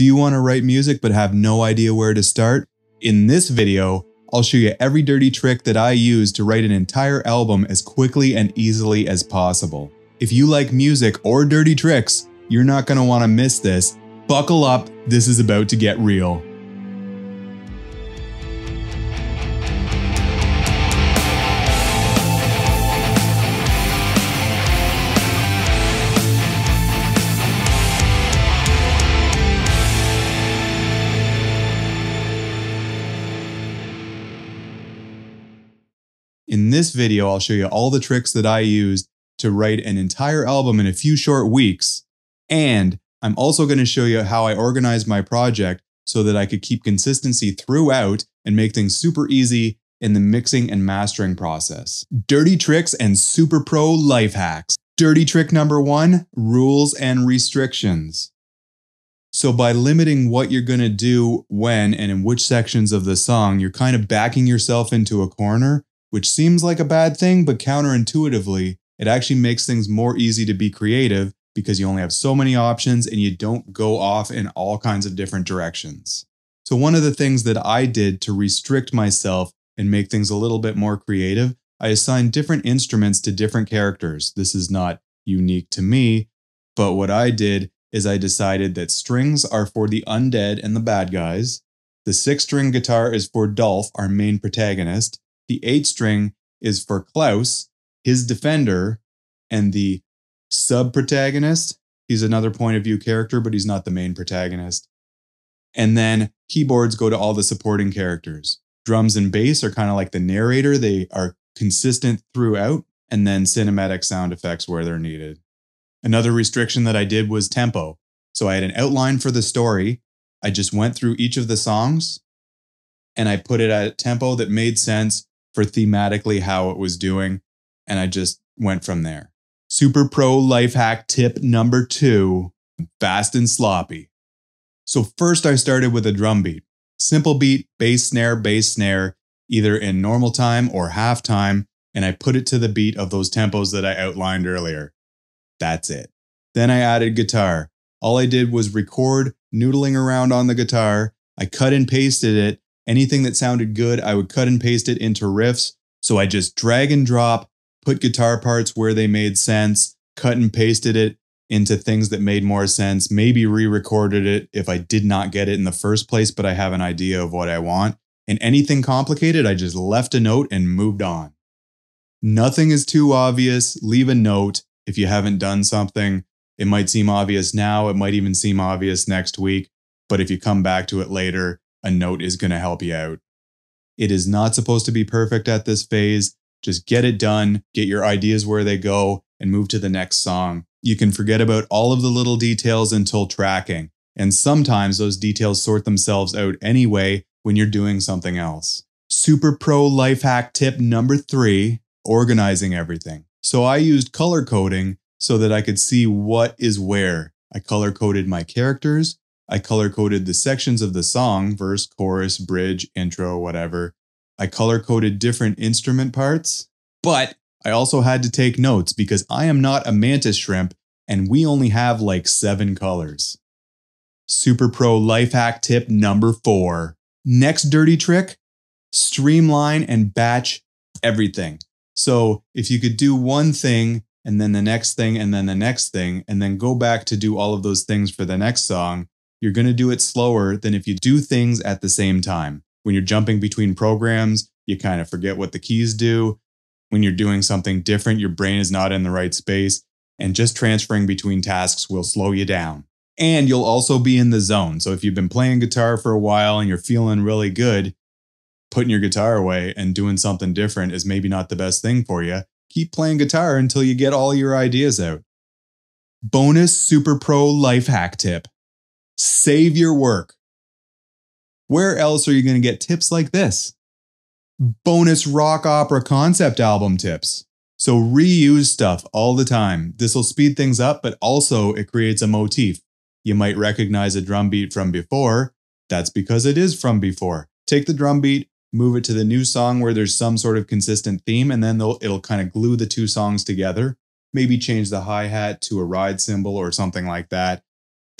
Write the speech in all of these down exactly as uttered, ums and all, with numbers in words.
Do you want to write music but have no idea where to start? In this video, I'll show you every dirty trick that I use to write an entire album as quickly and easily as possible. If you like music or dirty tricks, you're not going to want to miss this. Buckle up, this is about to get real. In this video, I'll show you all the tricks that I used to write an entire album in a few short weeks. And I'm also going to show you how I organized my project so that I could keep consistency throughout and make things super easy in the mixing and mastering process. Dirty tricks and super pro life hacks. Dirty trick number one, rules and restrictions. So by limiting what you're going to do when and in which sections of the song, you're kind of backing yourself into a corner, which seems like a bad thing, but counterintuitively, it actually makes things more easy to be creative because you only have so many options and you don't go off in all kinds of different directions. So one of the things that I did to restrict myself and make things a little bit more creative, I assigned different instruments to different characters. This is not unique to me, but what I did is I decided that strings are for the undead and the bad guys. The six-string guitar is for Dolph, our main protagonist. The eight-string is for Klaus, his defender, and the sub-protagonist. He's another point-of-view character, but he's not the main protagonist. And then keyboards go to all the supporting characters. Drums and bass are kind of like the narrator. They are consistent throughout, and then cinematic sound effects where they're needed. Another restriction that I did was tempo. So I had an outline for the story. I just went through each of the songs, and I put it at a tempo that made sense for thematically how it was doing, and I just went from there. Super pro life hack tip number two, fast and sloppy. So first I started with a drum beat. Simple beat, bass snare, bass snare, either in normal time or half time, and I put it to the beat of those tempos that I outlined earlier. That's it. Then I added guitar. All I did was record, noodling around on the guitar. I cut and pasted it. Anything that sounded good, I would cut and paste it into riffs. So I just drag and drop, put guitar parts where they made sense, cut and pasted it into things that made more sense, maybe re-recorded it if I did not get it in the first place, but I have an idea of what I want. And anything complicated, I just left a note and moved on. Nothing is too obvious. Leave a note if you haven't done something. It might seem obvious now. It might even seem obvious next week. But if you come back to it later, a note is going to help you out. It is not supposed to be perfect at this phase. Just get it done, get your ideas where they go, and move to the next song. You can forget about all of the little details until tracking, and sometimes those details sort themselves out anyway when you're doing something else. Super pro life hack tip number three, organizing everything. So I used color coding so that I could see what is where. I color coded my characters, I color-coded the sections of the song, verse, chorus, bridge, intro, whatever. I color-coded different instrument parts, but I also had to take notes because I am not a mantis shrimp and we only have like seven colors. Super pro life hack tip number four. Next dirty trick, streamline and batch everything. So if you could do one thing and then the next thing and then the next thing and then go back to do all of those things for the next song, you're going to do it slower than if you do things at the same time. When you're jumping between programs, you kind of forget what the keys do. When you're doing something different, your brain is not in the right space, and just transferring between tasks will slow you down. And you'll also be in the zone. So if you've been playing guitar for a while and you're feeling really good, putting your guitar away and doing something different is maybe not the best thing for you. Keep playing guitar until you get all your ideas out. Bonus super pro life hack tip. Save your work. Where else are you going to get tips like this? Bonus rock opera concept album tips. So reuse stuff all the time. This will speed things up, but also it creates a motif. You might recognize a drum beat from before. That's because it is from before. Take the drum beat, move it to the new song where there's some sort of consistent theme, and then it'll kind of glue the two songs together. Maybe change the hi-hat to a ride cymbal or something like that.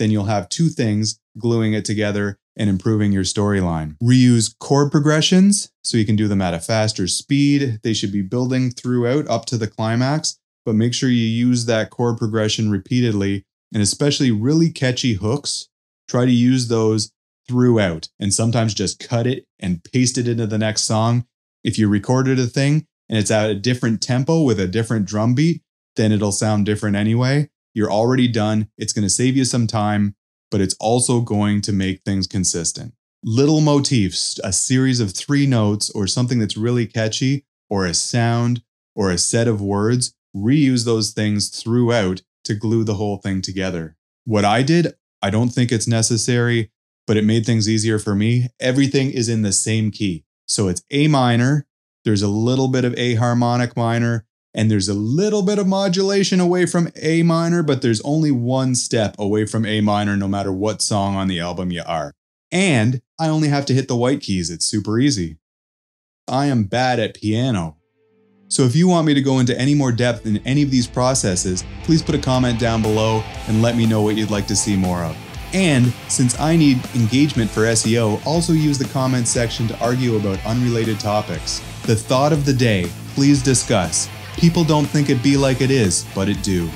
then you'll have two things gluing it together and improving your storyline. Reuse chord progressions, so you can do them at a faster speed. They should be building throughout up to the climax, but make sure you use that chord progression repeatedly, and especially really catchy hooks. Try to use those throughout, and sometimes just cut it and paste it into the next song. If you recorded a thing and it's at a different tempo with a different drum beat, then it'll sound different anyway. You're already done. It's going to save you some time, but it's also going to make things consistent. Little motifs, a series of three notes or something that's really catchy, or a sound or a set of words, reuse those things throughout to glue the whole thing together. What I did, I don't think it's necessary, but it made things easier for me. Everything is in the same key. So it's A minor, there's a little bit of A harmonic minor, and there's a little bit of modulation away from A minor, but there's only one step away from A minor no matter what song on the album you are. And I only have to hit the white keys. It's super easy. I am bad at piano. So if you want me to go into any more depth in any of these processes, please put a comment down below and let me know what you'd like to see more of. And since I need engagement for S E O, also use the comment section to argue about unrelated topics. The thought of the day, please discuss. People don't think it be like it is, but it do.